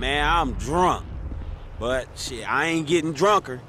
Man, I'm drunk. But shit, I ain't getting drunker.